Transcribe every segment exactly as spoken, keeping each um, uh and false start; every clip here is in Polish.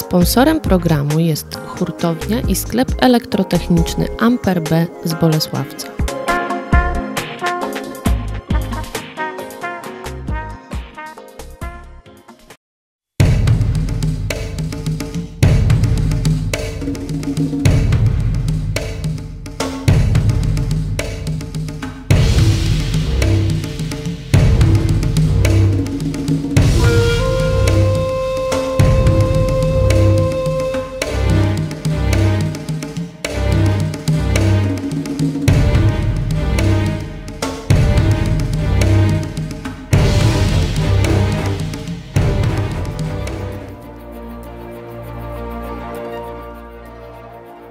Sponsorem programu jest hurtownia i sklep elektrotechniczny Amper B z Bolesławca.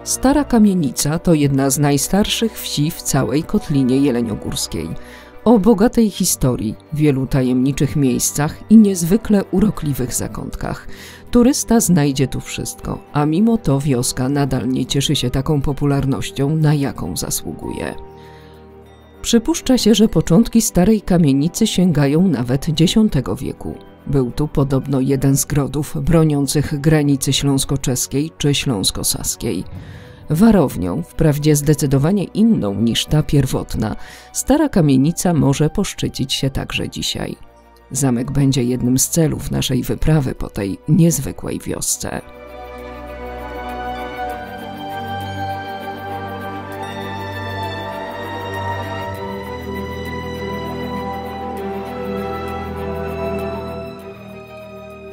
Stara Kamienica to jedna z najstarszych wsi w całej Kotlinie Jeleniogórskiej. O bogatej historii, wielu tajemniczych miejscach i niezwykle urokliwych zakątkach. Turysta znajdzie tu wszystko, a mimo to wioska nadal nie cieszy się taką popularnością, na jaką zasługuje. Przypuszcza się, że początki Starej Kamienicy sięgają nawet dziesiątego wieku. Był tu podobno jeden z grodów broniących granicy śląsko-czeskiej czy śląsko-saskiej. Warownią, wprawdzie zdecydowanie inną niż ta pierwotna, Stara Kamienica może poszczycić się także dzisiaj. Zamek będzie jednym z celów naszej wyprawy po tej niezwykłej wiosce.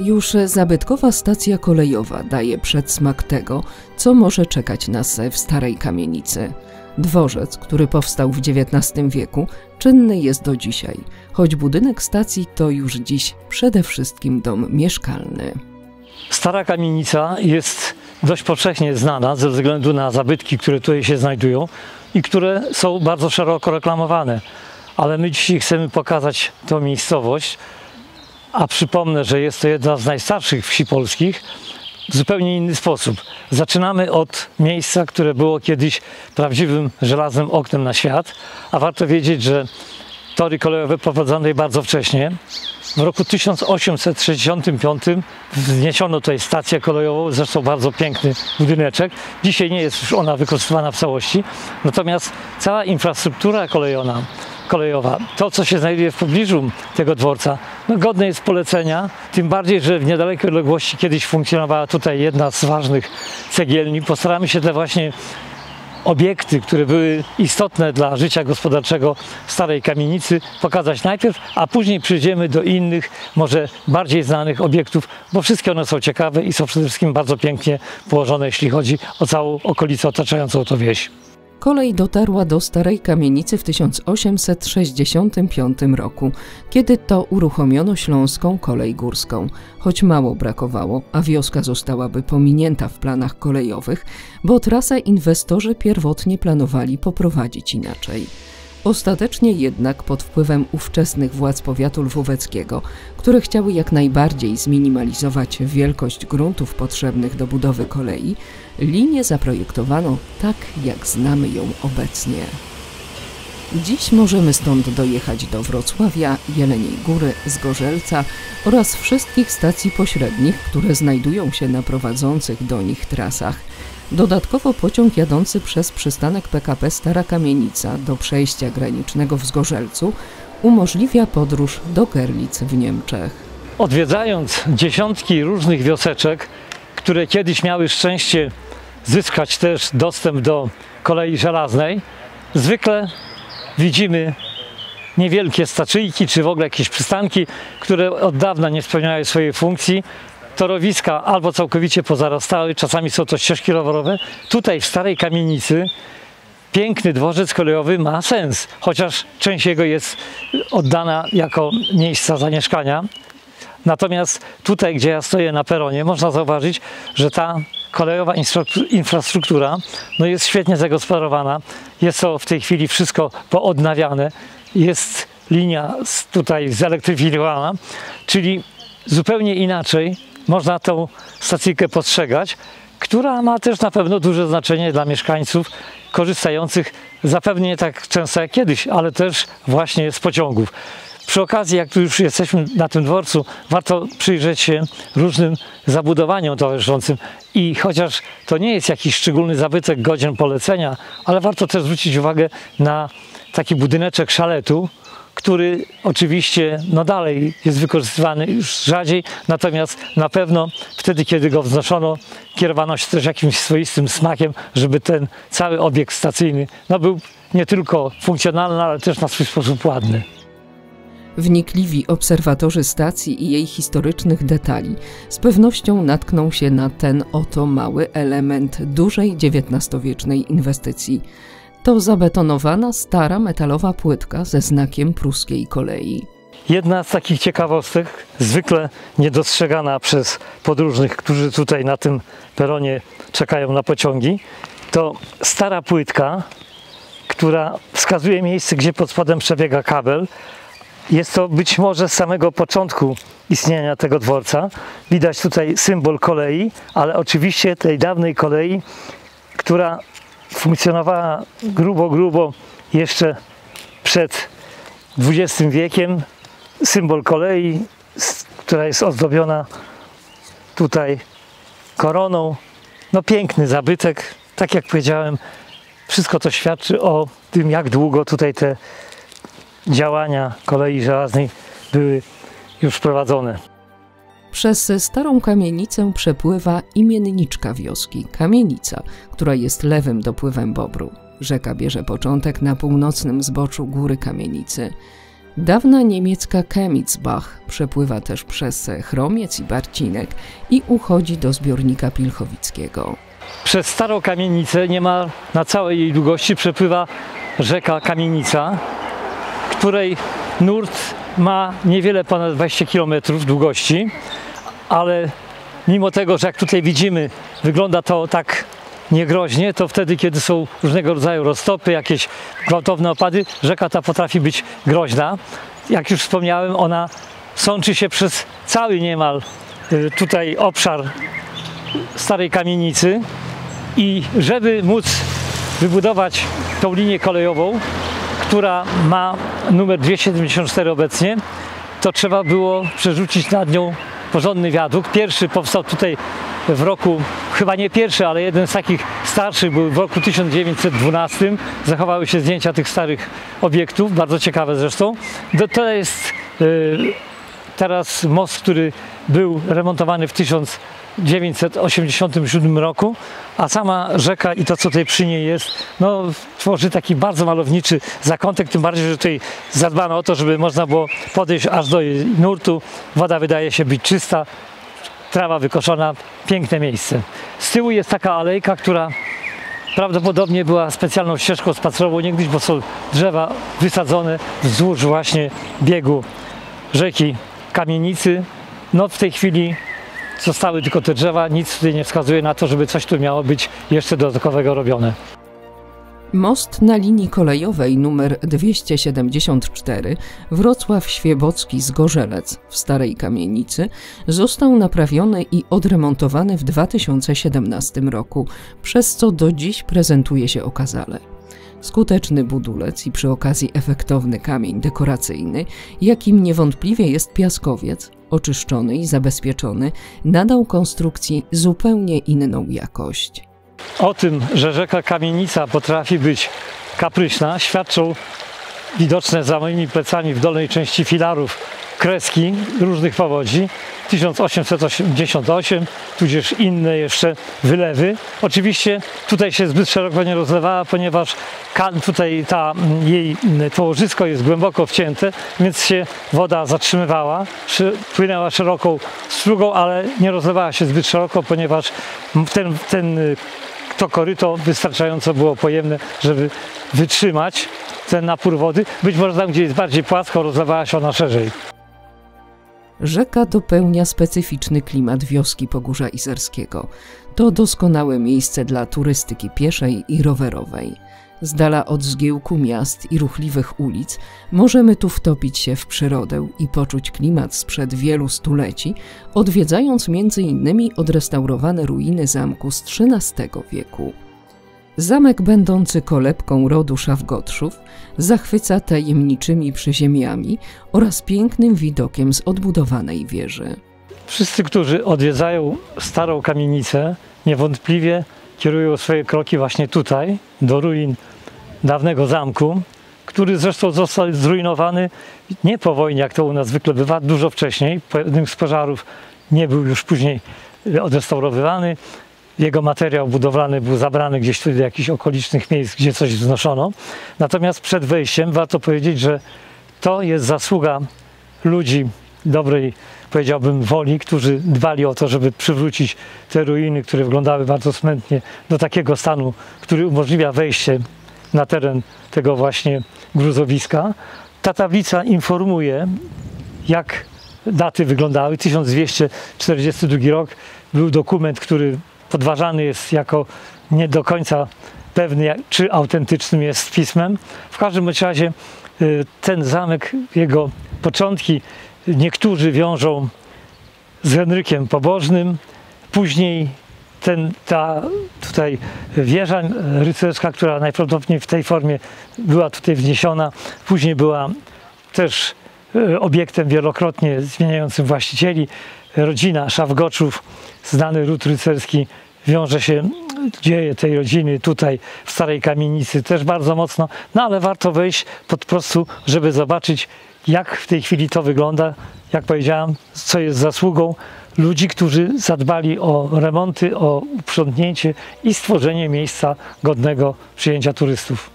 Już zabytkowa stacja kolejowa daje przedsmak tego, co może czekać nas w Starej Kamienicy. Dworzec, który powstał w dziewiętnastym wieku, czynny jest do dzisiaj, choć budynek stacji to już dziś przede wszystkim dom mieszkalny. Stara Kamienica jest dość powszechnie znana ze względu na zabytki, które tutaj się znajdują i które są bardzo szeroko reklamowane. Ale my dzisiaj chcemy pokazać tę miejscowość, a przypomnę, że jest to jedna z najstarszych wsi polskich, w zupełnie inny sposób. Zaczynamy od miejsca, które było kiedyś prawdziwym żelaznym oknem na świat, a warto wiedzieć, że tory kolejowe prowadzono je bardzo wcześnie. W roku tysiąc osiemset sześćdziesiątym piątym wzniesiono tutaj stację kolejową, zresztą bardzo piękny budyneczek. Dzisiaj nie jest już ona wykorzystywana w całości, natomiast cała infrastruktura kolejowa, kolejowa. To, co się znajduje w pobliżu tego dworca, no godne jest polecenia, tym bardziej, że w niedalekiej odległości kiedyś funkcjonowała tutaj jedna z ważnych cegielni. Postaramy się te właśnie obiekty, które były istotne dla życia gospodarczego Starej Kamienicy, pokazać najpierw, a później przejdziemy do innych, może bardziej znanych obiektów, bo wszystkie one są ciekawe i są przede wszystkim bardzo pięknie położone, jeśli chodzi o całą okolicę otaczającą to wieś. Kolej dotarła do Starej Kamienicy w tysiąc osiemset sześćdziesiątym piątym roku, kiedy to uruchomiono Śląską Kolej Górską. Choć mało brakowało, a wioska zostałaby pominięta w planach kolejowych, bo trasę inwestorzy pierwotnie planowali poprowadzić inaczej. Ostatecznie jednak pod wpływem ówczesnych władz powiatu lwóweckiego, które chciały jak najbardziej zminimalizować wielkość gruntów potrzebnych do budowy kolei, linię zaprojektowano tak, jak znamy ją obecnie. Dziś możemy stąd dojechać do Wrocławia, Jeleniej Góry, Zgorzelca oraz wszystkich stacji pośrednich, które znajdują się na prowadzących do nich trasach. Dodatkowo pociąg jadący przez przystanek P K P Stara Kamienica do przejścia granicznego w Zgorzelcu umożliwia podróż do Gerlic w Niemczech. Odwiedzając dziesiątki różnych wioseczek, które kiedyś miały szczęście zyskać też dostęp do kolei żelaznej, zwykle widzimy niewielkie stacyjki czy w ogóle jakieś przystanki, które od dawna nie spełniają swojej funkcji. Torowiska albo całkowicie pozarastały, czasami są to ścieżki rowerowe. Tutaj w Starej Kamienicy piękny dworzec kolejowy ma sens, chociaż część jego jest oddana jako miejsca zamieszkania. Natomiast tutaj, gdzie ja stoję na peronie, można zauważyć, że ta kolejowa infrastruktura no jest świetnie zagospodarowana. Jest to w tej chwili wszystko poodnawiane. Jest linia tutaj zelektryfikowana, czyli zupełnie inaczej można tą stacyjkę postrzegać, która ma też na pewno duże znaczenie dla mieszkańców korzystających zapewne nie tak często jak kiedyś, ale też właśnie z pociągów. Przy okazji, jak tu już jesteśmy na tym dworcu, warto przyjrzeć się różnym zabudowaniom towarzyszącym i chociaż to nie jest jakiś szczególny zabytek godzien polecenia, ale warto też zwrócić uwagę na taki budyneczek szaletu, który oczywiście no dalej jest wykorzystywany już rzadziej, natomiast na pewno wtedy, kiedy go wznoszono, kierowano się też jakimś swoistym smakiem, żeby ten cały obiekt stacyjny no był nie tylko funkcjonalny, ale też na swój sposób ładny. Wnikliwi obserwatorzy stacji i jej historycznych detali z pewnością natkną się na ten oto mały element dużej dziewiętnastowiecznej inwestycji. To zabetonowana stara metalowa płytka ze znakiem pruskiej kolei. Jedna z takich ciekawostek, zwykle niedostrzegana przez podróżnych, którzy tutaj na tym peronie czekają na pociągi, to stara płytka, która wskazuje miejsce, gdzie pod spodem przebiega kabel. Jest to być może z samego początku istnienia tego dworca. Widać tutaj symbol kolei, ale oczywiście tej dawnej kolei, która funkcjonowała grubo, grubo jeszcze przed dwudziestym wiekiem. Symbol kolei, która jest ozdobiona tutaj koroną. No piękny zabytek, tak jak powiedziałem, wszystko to świadczy o tym, jak długo tutaj te działania kolei żelaznej były już prowadzone. Przez Starą Kamienicę przepływa imienniczka wioski, Kamienica, która jest lewym dopływem Bobru. Rzeka bierze początek na północnym zboczu Góry Kamienicy. Dawna niemiecka Kemnitzbach przepływa też przez Chromiec i Barcinek i uchodzi do zbiornika pilchowickiego. Przez Starą Kamienicę niemal na całej jej długości przepływa rzeka Kamienica, której nurt ma niewiele ponad dwadzieścia kilometrów długości, ale mimo tego, że jak tutaj widzimy, wygląda to tak niegroźnie, to wtedy, kiedy są różnego rodzaju roztopy, jakieś gwałtowne opady, rzeka ta potrafi być groźna. Jak już wspomniałem, ona sączy się przez cały niemal tutaj obszar Starej Kamienicy i żeby móc wybudować tą linię kolejową, która ma numer dwieście siedemdziesiąt cztery obecnie, to trzeba było przerzucić nad nią porządny wiadukt. Pierwszy powstał tutaj w roku, chyba nie pierwszy, ale jeden z takich starszych był w roku tysiąc dziewięćset dwunastym. Zachowały się zdjęcia tych starych obiektów, bardzo ciekawe zresztą. To jest teraz most, który był remontowany w tysiąc dziewięćset osiemdziesiątym siódmym roku, a sama rzeka i to, co tutaj przy niej jest, no, tworzy taki bardzo malowniczy zakątek, tym bardziej, że tutaj zadbano o to, żeby można było podejść aż do jej nurtu. Woda wydaje się być czysta, trawa wykoszona, piękne miejsce. Z tyłu jest taka alejka, która prawdopodobnie była specjalną ścieżką spacerową niegdyś, bo są drzewa wysadzone wzdłuż właśnie biegu rzeki Kamienicy. No w tej chwili zostały tylko te drzewa, nic tutaj nie wskazuje na to, żeby coś tu miało być jeszcze dodatkowego robione. Most na linii kolejowej numer dwieście siedemdziesiąt cztery Wrocław-Świebocki-Zgorzelec w Starej Kamienicy został naprawiony i odremontowany w dwa tysiące siedemnastym roku, przez co do dziś prezentuje się okazale. Skuteczny budulec i przy okazji efektowny kamień dekoracyjny, jakim niewątpliwie jest piaskowiec, oczyszczony i zabezpieczony, nadał konstrukcji zupełnie inną jakość. O tym, że rzeka Kamienica potrafi być kapryśna, świadczą widoczne za moimi plecami w dolnej części filarów kreski różnych powodzi, tysiąc osiemset osiemdziesiąt osiem, tudzież inne jeszcze wylewy. Oczywiście tutaj się zbyt szeroko nie rozlewała, ponieważ tutaj ta, jej to łożysko jest głęboko wcięte, więc się woda zatrzymywała, płynęła szeroką strugą, ale nie rozlewała się zbyt szeroko, ponieważ ten, ten, to koryto wystarczająco było pojemne, żeby wytrzymać ten napór wody. Być może tam, gdzie jest bardziej płasko, rozlewała się ona szerzej. Rzeka dopełnia specyficzny klimat wioski Pogórza Izerskiego. To doskonałe miejsce dla turystyki pieszej i rowerowej. Z dala od zgiełku miast i ruchliwych ulic możemy tu wtopić się w przyrodę i poczuć klimat sprzed wielu stuleci, odwiedzając między innymi odrestaurowane ruiny zamku z trzynastego wieku. Zamek będący kolebką rodu Schaffgottschów zachwyca tajemniczymi przyziemiami oraz pięknym widokiem z odbudowanej wieży. Wszyscy, którzy odwiedzają Starą Kamienicę, niewątpliwie kierują swoje kroki właśnie tutaj, do ruin dawnego zamku, który zresztą został zrujnowany nie po wojnie, jak to u nas zwykle bywa, dużo wcześniej. Po jednym z pożarów nie był już później odrestaurowywany. Jego materiał budowlany był zabrany gdzieś do jakichś okolicznych miejsc, gdzie coś wznoszono. Natomiast przed wejściem warto powiedzieć, że to jest zasługa ludzi dobrej, powiedziałbym, woli, którzy dbali o to, żeby przywrócić te ruiny, które wyglądały bardzo smętnie, do takiego stanu, który umożliwia wejście na teren tego właśnie gruzowiska. Ta tablica informuje, jak daty wyglądały. tysiąc dwieście czterdziesty drugi rok był dokument, który podważany jest jako nie do końca pewny, czy autentycznym jest pismem. W każdym razie ten zamek, jego początki niektórzy wiążą z Henrykiem Pobożnym. Później ten, ta tutaj wieża rycerska, która najprawdopodobniej w tej formie była tutaj wniesiona, później była też obiektem wielokrotnie zmieniającym właścicieli. Rodzina Schaffgottschów, znany ród rycerski, wiąże się, dzieje tej rodziny tutaj w Starej Kamienicy też bardzo mocno, no ale warto wejść po prostu, żeby zobaczyć, jak w tej chwili to wygląda, jak powiedziałem, co jest zasługą ludzi, którzy zadbali o remonty, o uprzątnięcie i stworzenie miejsca godnego przyjęcia turystów.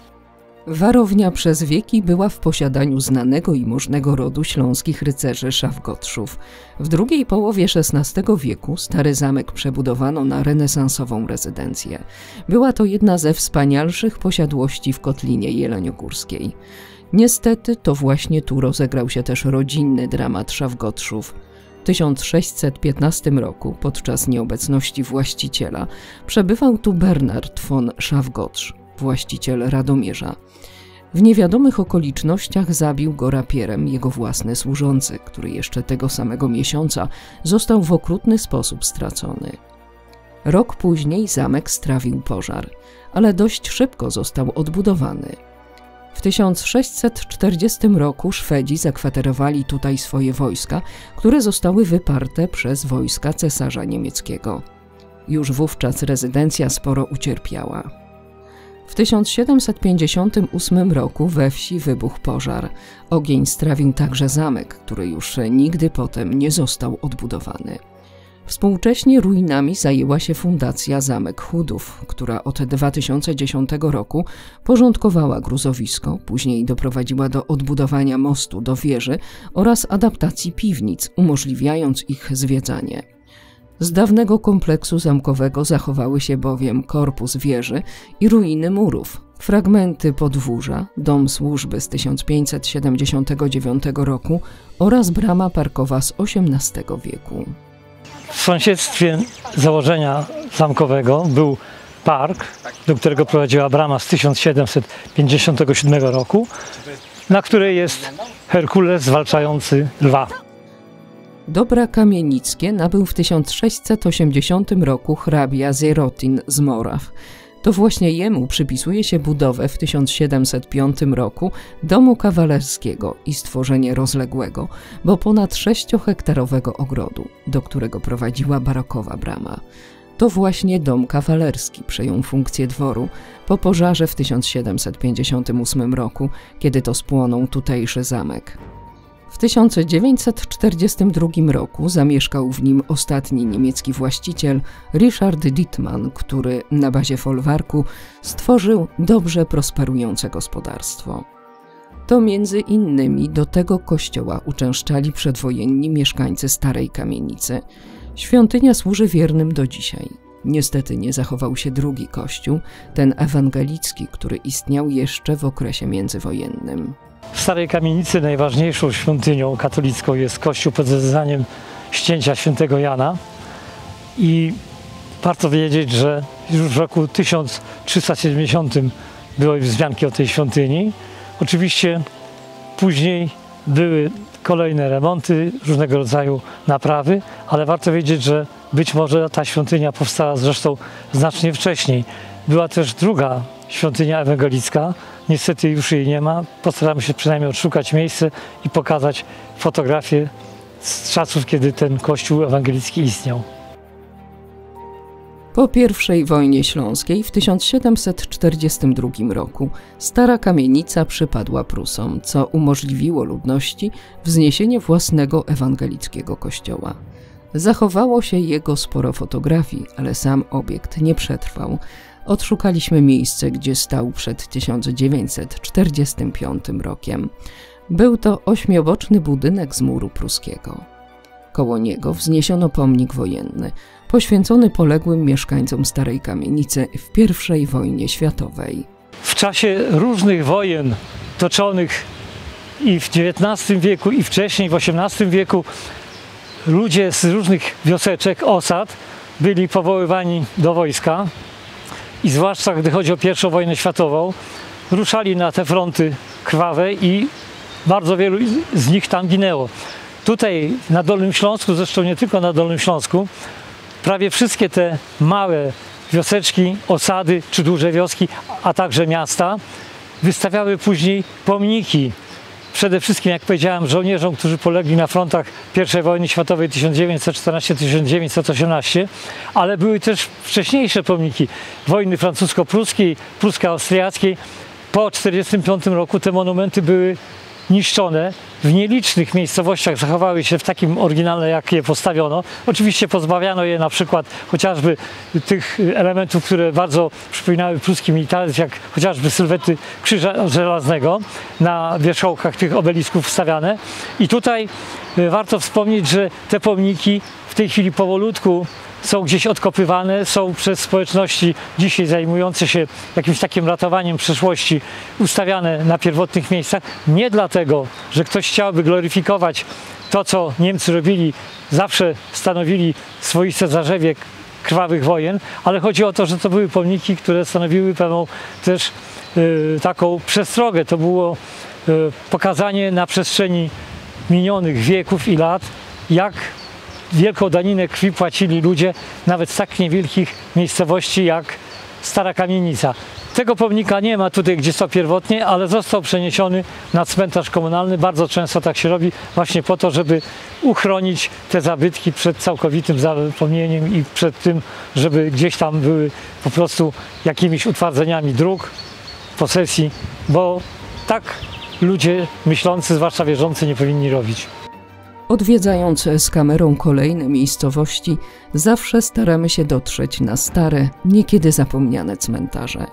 Warownia przez wieki była w posiadaniu znanego i możnego rodu śląskich rycerzy Schaffgottschów. W drugiej połowie szesnastego wieku stary zamek przebudowano na renesansową rezydencję. Była to jedna ze wspanialszych posiadłości w Kotlinie Jeleniogórskiej. Niestety to właśnie tu rozegrał się też rodzinny dramat Schaffgottschów. W tysiąc sześćset piętnastym roku, podczas nieobecności właściciela, przebywał tu Bernard von Schaffgotsch, właściciel Radomierza. W niewiadomych okolicznościach zabił go rapierem jego własny służący, który jeszcze tego samego miesiąca został w okrutny sposób stracony. Rok później zamek strawił pożar, ale dość szybko został odbudowany. W tysiąc sześćset czterdziestym roku Szwedzi zakwaterowali tutaj swoje wojska, które zostały wyparte przez wojska cesarza niemieckiego. Już wówczas rezydencja sporo ucierpiała. W tysiąc siedemset pięćdziesiątym ósmym roku we wsi wybuchł pożar. Ogień strawił także zamek, który już nigdy potem nie został odbudowany. Współcześnie ruinami zajęła się Fundacja Zamek Chudów, która od dwa tysiące dziesiątego roku porządkowała gruzowisko, później doprowadziła do odbudowania mostu do wieży oraz adaptacji piwnic, umożliwiając ich zwiedzanie. Z dawnego kompleksu zamkowego zachowały się bowiem korpus wieży i ruiny murów, fragmenty podwórza, dom służby z tysiąc pięćset siedemdziesiątego dziewiątego roku oraz brama parkowa z osiemnastego wieku. W sąsiedztwie założenia zamkowego był park, do którego prowadziła brama z tysiąc siedemset pięćdziesiątego siódmego roku, na której jest Herkules zwalczający lwa. Dobra kamienickie nabył w tysiąc sześćset osiemdziesiątym roku hrabia Zierotin z Moraw. To właśnie jemu przypisuje się budowę w tysiąc siedemset piątym roku domu kawalerskiego i stworzenie rozległego, bo ponad sześciohektarowego ogrodu, do którego prowadziła barokowa brama. To właśnie dom kawalerski przejął funkcję dworu po pożarze w tysiąc siedemset pięćdziesiątym ósmym roku, kiedy to spłonął tutejszy zamek. W tysiąc dziewięćset czterdziestym drugim roku zamieszkał w nim ostatni niemiecki właściciel Richard Dittmann, który na bazie folwarku stworzył dobrze prosperujące gospodarstwo. To między innymi do tego kościoła uczęszczali przedwojenni mieszkańcy Starej Kamienicy. Świątynia służy wiernym do dzisiaj. Niestety nie zachował się drugi kościół, ten ewangelicki, który istniał jeszcze w okresie międzywojennym. W Starej Kamienicy najważniejszą świątynią katolicką jest kościół pod wezwaniem Ścięcia Świętego Jana i warto wiedzieć, że już w roku tysiąc trzysta siedemdziesiątym były wzmianki o tej świątyni. Oczywiście później były kolejne remonty, różnego rodzaju naprawy, ale warto wiedzieć, że być może ta świątynia powstała zresztą znacznie wcześniej. Była też druga świątynia ewangelicka. Niestety już jej nie ma. Postaramy się przynajmniej odszukać miejsce i pokazać fotografię z czasów, kiedy ten kościół ewangelicki istniał. Po pierwszej wojnie śląskiej w tysiąc siedemset czterdziestym drugim roku Stara Kamienica przypadła Prusom, co umożliwiło ludności wzniesienie własnego ewangelickiego kościoła. Zachowało się jego sporo fotografii, ale sam obiekt nie przetrwał. Odszukaliśmy miejsce, gdzie stał przed tysiąc dziewięćset czterdziestym piątym rokiem. Był to ośmioboczny budynek z muru pruskiego. Koło niego wzniesiono pomnik wojenny, poświęcony poległym mieszkańcom Starej Kamienicy w pierwszej wojnie światowej. W czasie różnych wojen toczonych i w dziewiętnastym wieku, i wcześniej, w osiemnastym wieku, ludzie z różnych wioseczek, osad byli powoływani do wojska i zwłaszcza gdy chodzi o pierwszą wojnę światową, ruszali na te fronty krwawe i bardzo wielu z nich tam ginęło. Tutaj na Dolnym Śląsku, zresztą nie tylko na Dolnym Śląsku, prawie wszystkie te małe wioseczki, osady czy duże wioski, a także miasta wystawiały później pomniki. Przede wszystkim, jak powiedziałem, żołnierzom, którzy polegli na frontach pierwszej wojny światowej tysiąc dziewięćset czternastego do tysiąc dziewięćset osiemnastego, ale były też wcześniejsze pomniki wojny francusko-pruskiej, prusko-austriackiej. Po tysiąc dziewięćset czterdziestym piątym roku te monumenty były niszczone. W nielicznych miejscowościach zachowały się w takim oryginale, jak je postawiono. Oczywiście pozbawiano je na przykład chociażby tych elementów, które bardzo przypominały pruski militaryzm, jak chociażby sylwety krzyża żelaznego na wierzchołkach tych obelisków wstawiane. I tutaj warto wspomnieć, że te pomniki w tej chwili powolutku są gdzieś odkopywane, są przez społeczności dzisiaj zajmujące się jakimś takim ratowaniem przeszłości ustawiane na pierwotnych miejscach. Nie dlatego, że ktoś chciałby gloryfikować to, co Niemcy robili, zawsze stanowili swoiste zarzewie krwawych wojen, ale chodzi o to, że to były pomniki, które stanowiły pewną też y, taką przestrogę. To było y, pokazanie na przestrzeni minionych wieków i lat, jak wielką daninę krwi płacili ludzie nawet z tak niewielkich miejscowości jak Stara Kamienica. Tego pomnika nie ma tutaj, gdzie stał pierwotnie, ale został przeniesiony na cmentarz komunalny. Bardzo często tak się robi właśnie po to, żeby uchronić te zabytki przed całkowitym zapomnieniem i przed tym, żeby gdzieś tam były po prostu jakimiś utwardzeniami dróg, posesji, bo tak ludzie myślący, zwłaszcza wierzący, nie powinni robić. Odwiedzając z kamerą kolejne miejscowości, zawsze staramy się dotrzeć na stare, niekiedy zapomniane cmentarze.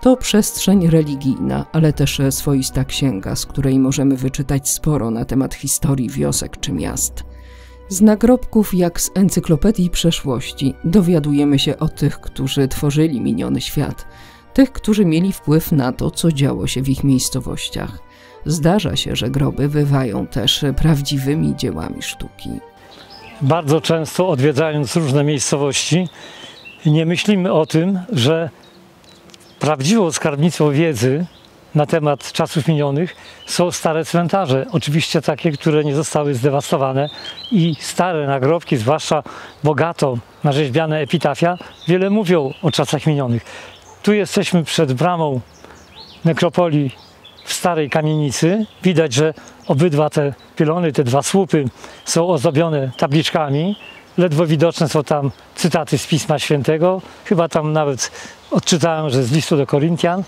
To przestrzeń religijna, ale też swoista księga, z której możemy wyczytać sporo na temat historii wiosek czy miast. Z nagrobków jak z encyklopedii przeszłości dowiadujemy się o tych, którzy tworzyli miniony świat, tych, którzy mieli wpływ na to, co działo się w ich miejscowościach. Zdarza się, że groby bywają też prawdziwymi dziełami sztuki. Bardzo często odwiedzając różne miejscowości, nie myślimy o tym, że prawdziwą skarbnicą wiedzy na temat czasów minionych są stare cmentarze. Oczywiście takie, które nie zostały zdewastowane i stare nagrobki, zwłaszcza bogato narzeźbiane epitafia, wiele mówią o czasach minionych. Tu jesteśmy przed bramą nekropolii w Starej Kamienicy. Widać, że obydwa te pylony, te dwa słupy są ozdobione tabliczkami. Ledwo widoczne są tam cytaty z Pisma Świętego. Chyba tam nawet odczytałem, że z listu do Koryntian.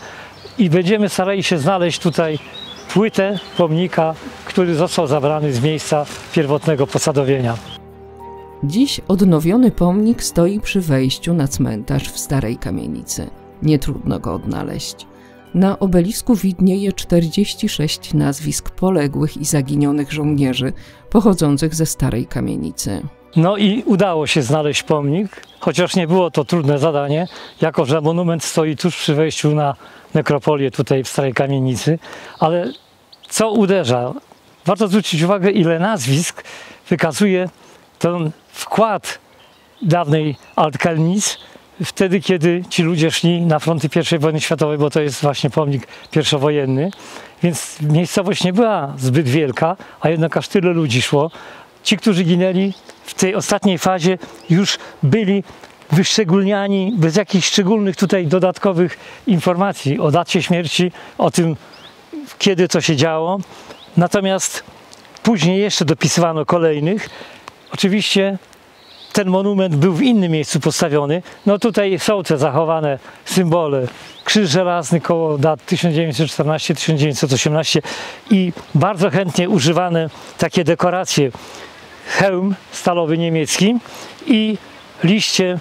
I będziemy starali się znaleźć tutaj płytę pomnika, który został zabrany z miejsca pierwotnego posadowienia. Dziś odnowiony pomnik stoi przy wejściu na cmentarz w Starej Kamienicy. Nie trudno go odnaleźć. Na obelisku widnieje czterdzieści sześć nazwisk poległych i zaginionych żołnierzy pochodzących ze Starej Kamienicy. No i udało się znaleźć pomnik, chociaż nie było to trudne zadanie, jako że monument stoi tuż przy wejściu na nekropolię tutaj w Starej Kamienicy. Ale co uderza? Warto zwrócić uwagę, ile nazwisk wykazuje ten wkład dawnej Alt-Kelnic, wtedy, kiedy ci ludzie szli na fronty pierwszej wojny światowej, bo to jest właśnie pomnik pierwszowojenny, więc miejscowość nie była zbyt wielka, a jednak aż tyle ludzi szło. Ci, którzy ginęli w tej ostatniej fazie, już byli wyszczególniani bez jakichś szczególnych tutaj dodatkowych informacji o dacie śmierci, o tym, kiedy co się działo. Natomiast później jeszcze dopisywano kolejnych. Oczywiście ten monument był w innym miejscu postawiony. No tutaj są te zachowane symbole. Krzyż żelazny koło dat tysiąc dziewięćset czternaście do tysiąc dziewięćset osiemnaście i bardzo chętnie używane takie dekoracje. Hełm stalowy niemiecki i liście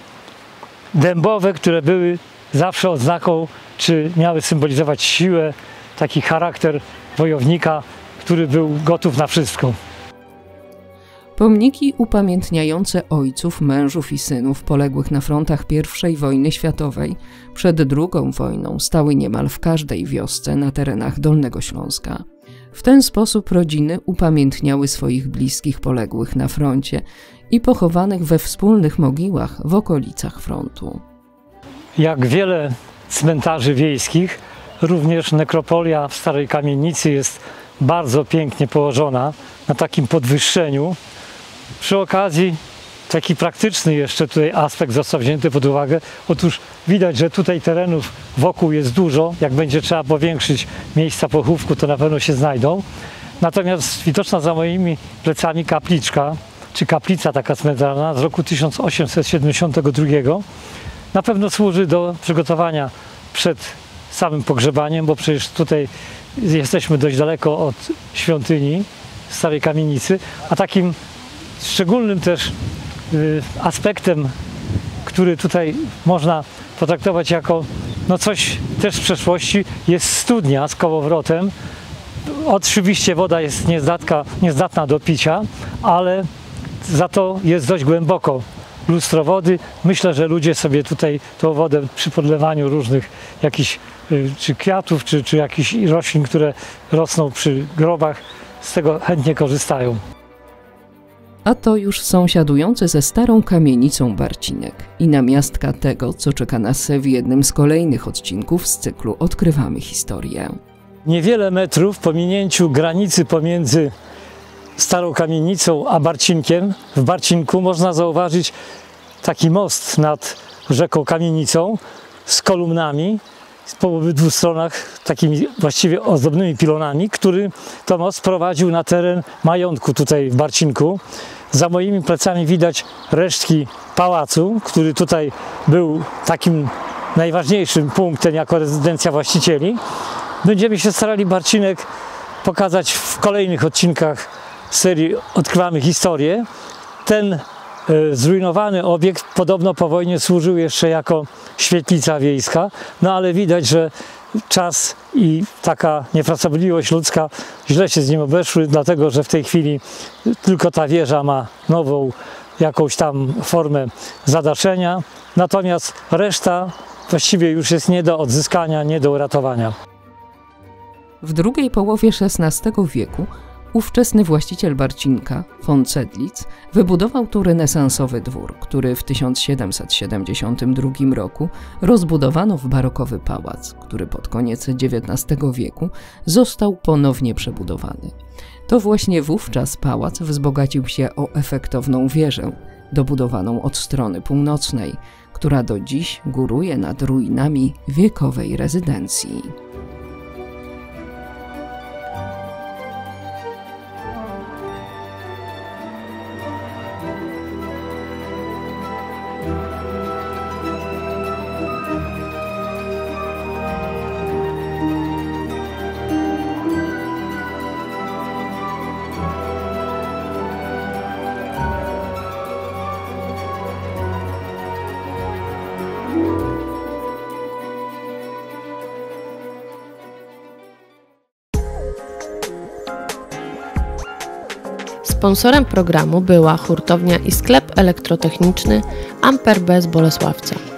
dębowe, które były zawsze oznaką, czy miały symbolizować siłę, taki charakter wojownika, który był gotów na wszystko. Pomniki upamiętniające ojców, mężów i synów poległych na frontach pierwszej wojny światowej przed drugą wojną stały niemal w każdej wiosce na terenach Dolnego Śląska. W ten sposób rodziny upamiętniały swoich bliskich poległych na froncie i pochowanych we wspólnych mogiłach w okolicach frontu. Jak wiele cmentarzy wiejskich, również nekropolia w Starej Kamienicy jest bardzo pięknie położona na takim podwyższeniu. Przy okazji taki praktyczny jeszcze tutaj aspekt został wzięty pod uwagę. Otóż widać, że tutaj terenów wokół jest dużo. Jak będzie trzeba powiększyć miejsca pochówku, to na pewno się znajdą. Natomiast widoczna za moimi plecami kapliczka, czy kaplica taka cmentarna z roku tysiąc osiemset siedemdziesiątego drugiego na pewno służy do przygotowania przed samym pogrzebaniem, bo przecież tutaj jesteśmy dość daleko od świątyni Starej Kamienicy, a takim szczególnym też aspektem, który tutaj można potraktować jako no coś też z przeszłości, jest studnia z kołowrotem. Oczywiście woda jest niezdatna, niezdatna do picia, ale za to jest dość głęboko. Lustro wody. Myślę, że ludzie sobie tutaj tą wodę przy podlewaniu różnych jakichś czy kwiatów, czy, czy jakichś roślin, które rosną przy grobach, z tego chętnie korzystają. A to już sąsiadujące ze Starą Kamienicą Barcinek i namiastka tego, co czeka nas w jednym z kolejnych odcinków z cyklu Odkrywamy historię. Niewiele metrów po minięciu granicy pomiędzy Starą Kamienicą a Barcinkiem, w Barcinku można zauważyć taki most nad rzeką Kamienicą z kolumnami po obydwu stronach, takimi właściwie ozdobnymi pilonami, który to most prowadził na teren majątku tutaj w Barcinku. Za moimi plecami widać resztki pałacu, który tutaj był takim najważniejszym punktem jako rezydencja właścicieli. Będziemy się starali Barcinek pokazać w kolejnych odcinkach serii Odkrywamy historię. Ten zrujnowany obiekt podobno po wojnie służył jeszcze jako świetlica wiejska, no ale widać, że czas i taka niefrasobliwość ludzka źle się z nim obeszły, dlatego że w tej chwili tylko ta wieża ma nową jakąś tam formę zadaszenia, natomiast reszta właściwie już jest nie do odzyskania, nie do uratowania. W drugiej połowie szesnastego wieku ówczesny właściciel Barcinka, von Sedlitz, wybudował tu renesansowy dwór, który w tysiąc siedemset siedemdziesiątym drugim roku rozbudowano w barokowy pałac, który pod koniec dziewiętnastego wieku został ponownie przebudowany. To właśnie wówczas pałac wzbogacił się o efektowną wieżę, dobudowaną od strony północnej, która do dziś góruje nad ruinami wiekowej rezydencji. Sponsorem programu była hurtownia i sklep elektrotechniczny Amper B z Bolesławca.